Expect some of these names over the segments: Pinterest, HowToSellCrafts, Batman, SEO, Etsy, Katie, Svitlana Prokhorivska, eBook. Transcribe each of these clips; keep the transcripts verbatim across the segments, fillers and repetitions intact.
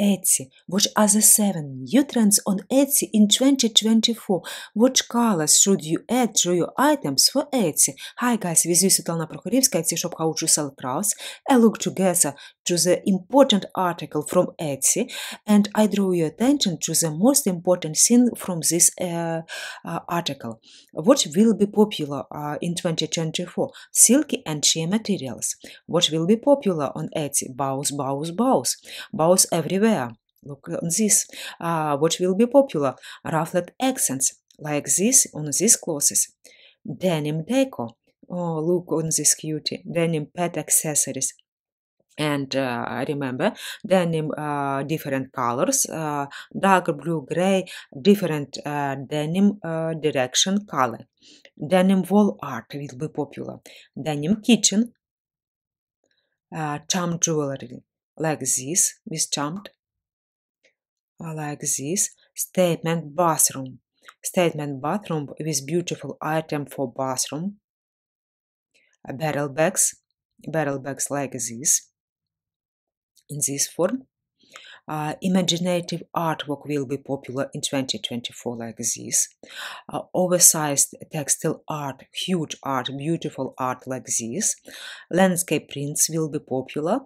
Etsy. What are the seven new trends on Etsy in twenty twenty-four? What colors should you add to your items for Etsy? Hi guys, with you Svitlana Prokhorivska, Etsy shop How to Sell Crafts. I look together to the important article from Etsy and I draw your attention to the most important thing from this uh, uh, article. What will be popular uh, in twenty twenty-four? Silky and sheer materials. What will be popular on Etsy? Bows, bows, bows. Bows everywhere. Look on this. Uh, what will be popular? Ruffled accents, like this on these clothes. Denim deco. Oh, look on this cutie. Denim pet accessories. And uh, remember, denim uh, different colors, uh, dark blue, gray, different uh, denim uh, direction color. Denim wall art will be popular. Denim kitchen. Uh, charm jewelry. Like this, with charmed, like this, statement bathroom, statement bathroom with beautiful item for bathroom, barrel bags, barrel bags like this, in this form. Uh, imaginative artwork will be popular in twenty twenty-four, like this. Uh, oversized textile art, huge art, beautiful art like this. Landscape prints will be popular.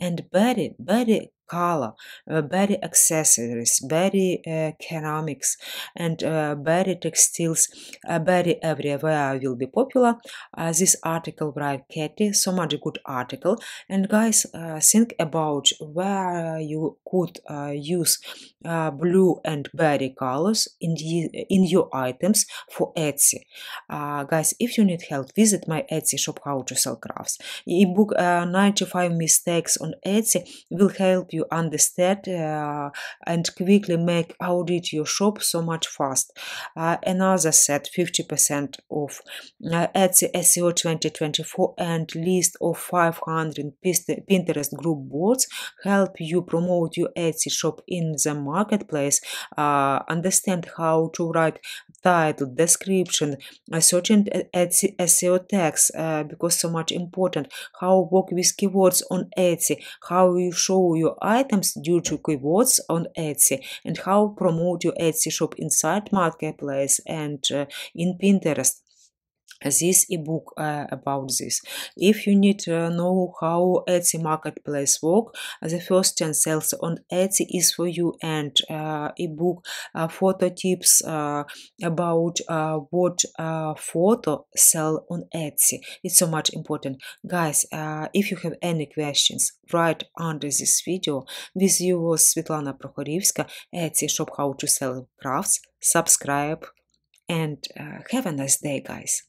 And very, very color, uh, very accessories, very uh, ceramics, and uh, very textiles, uh, very everywhere will be popular. Uh, this article by Katie, so much good article. And guys, uh, think about where you could uh, use uh, blue and berry colors in the, in your items for Etsy. Uh, guys, if you need help, visit my Etsy shop How to Sell Crafts. Ebook uh, ninety-five mistakes on Etsy will help you. You understand uh, and quickly make audit your shop so much fast. Uh, another set fifty percent off uh, Etsy S E O twenty twenty-four and list of five hundred Pinterest group boards help you promote your Etsy shop in the marketplace. Uh, understand how to write title, description, uh, certain Etsy S E O tags uh, because so much important. How work with keywords on Etsy, how you show your items due to keywords on Etsy, and how promote your Etsy shop inside marketplace and uh, in Pinterest. This ebook uh, about this. If you need to know how Etsy marketplace work, the first ten sales on Etsy is for you, and uh, ebook uh, photo tips uh, about uh, what uh, photo sell on Etsy. It's so much important, guys. Uh, if you have any questions, write under this video. With you was Svitlana Prokhorivska, Etsy shop How to Sell Crafts. Subscribe and uh, have a nice day, guys.